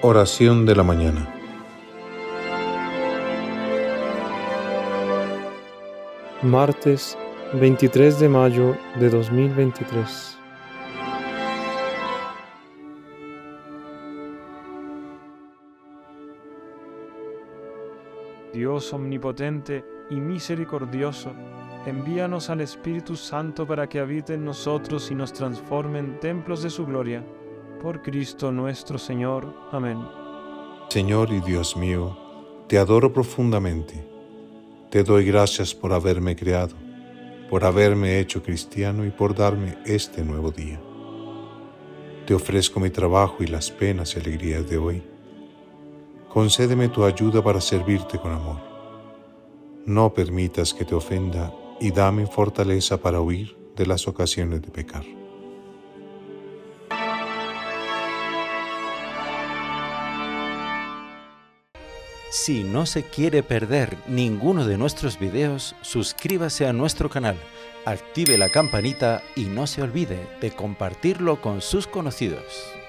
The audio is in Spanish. Oración de la mañana. Martes 23 de mayo de 2023. Dios omnipotente y misericordioso, envíanos al Espíritu Santo para que habite en nosotros y nos transforme en templos de su gloria. Por Cristo nuestro Señor. Amén. Señor y Dios mío, te adoro profundamente. Te doy gracias por haberme creado, por haberme hecho cristiano y por darme este nuevo día. Te ofrezco mi trabajo y las penas y alegrías de hoy. Concédeme tu ayuda para servirte con amor. No permitas que te ofenda y dame fortaleza para huir de las ocasiones de pecar. Si no se quiere perder ninguno de nuestros videos, suscríbase a nuestro canal, active la campanita y no se olvide de compartirlo con sus conocidos.